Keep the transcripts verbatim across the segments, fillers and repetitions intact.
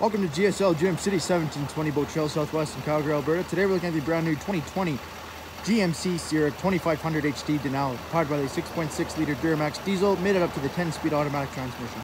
Welcome to G S L G M City, seventeen twenty Boat Trail, Southwest in Calgary, Alberta. Today we're looking at the brand new twenty twenty G M C Sierra twenty-five hundred H D Denali, powered by the six point six liter Duramax diesel, mated up to the ten speed automatic transmission.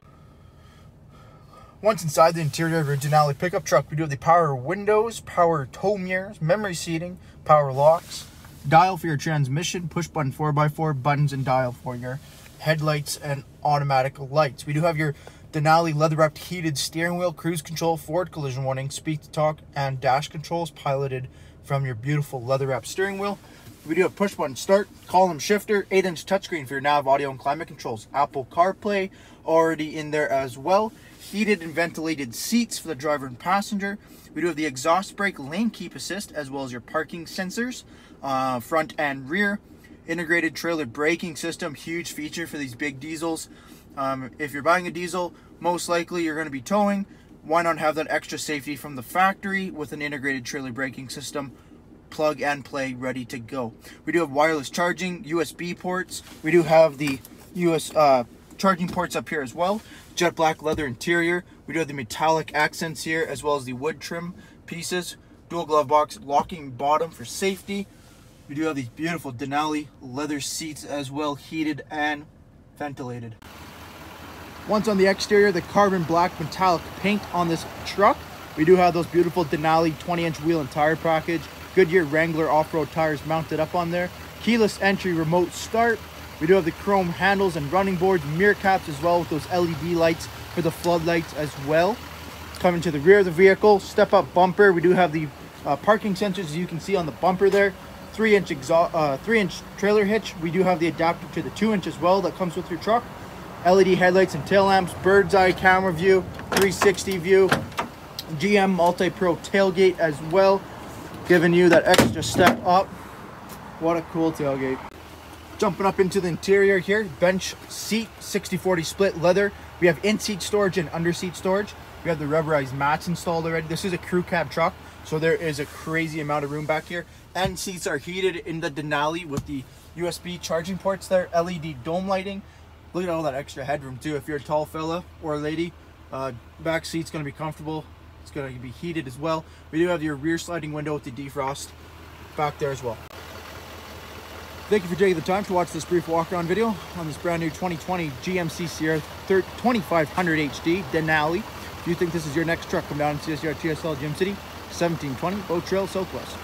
Once inside the interior of your Denali pickup truck, we do have the power windows, power tow mirrors, memory seating, power locks, dial for your transmission, push button four by four, buttons and dial for your headlights and automatic lights. We do have your Denali leather-wrapped heated steering wheel, cruise control, forward collision warning, speak-to-talk, and dash controls piloted from your beautiful leather-wrapped steering wheel. We do have push button start, column shifter, eight inch touchscreen for your nav, audio, and climate controls. Apple CarPlay already in there as well. Heated and ventilated seats for the driver and passenger. We do have the exhaust brake, lane keep assist, as well as your parking sensors, uh, front and rear. Integrated trailer braking system, huge feature for these big diesels. Um, if you're buying a diesel, most likely you're going to be towing. Why not have that extra safety from the factory with an integrated trailer braking system? Plug and play, ready to go. We do have wireless charging, U S B ports. We do have the U S, uh, charging ports up here as well. Jet black leather interior. We do have the metallic accents here, as well as the wood trim pieces. Dual glove box, locking bottom for safety. We do have these beautiful Denali leather seats as well, heated and ventilated. Once on the exterior, the carbon black metallic paint on this truck. We do have those beautiful Denali twenty inch wheel and tire package. Goodyear Wrangler off-road tires mounted up on there. Keyless entry, remote start. We do have the chrome handles and running boards, mirror caps as well, with those L E D lights for the floodlights as well. Coming to the rear of the vehicle, step-up bumper. We do have the uh, parking sensors, as you can see on the bumper there. Three-inch exhaust, uh, three-inch trailer hitch. We do have the adapter to the two-inch as well that comes with your truck. L E D headlights and tail lamps, bird's eye camera view, three sixty view, G M MultiPro tailgate as well, giving you that extra step up. What a cool tailgate. Jumping up into the interior here, bench seat, sixty forty split leather. We have in-seat storage and under-seat storage. We have the rubberized mats installed already. This is a crew cab truck, so there is a crazy amount of room back here. And seats are heated in the Denali with the U S B charging ports there, L E D dome lighting. Look at all that extra headroom too. If you're a tall fella or a lady, uh, back seat's gonna be comfortable. It's gonna be heated as well. We do have your rear sliding window with the defrost back there as well. Thank you for taking the time to watch this brief walk-around video on this brand new twenty twenty G M C Sierra twenty-five hundred H D Denali. If you think this is your next truck, come down and see us here at G S L G M City, seventeen twenty Boat Trail, Southwest.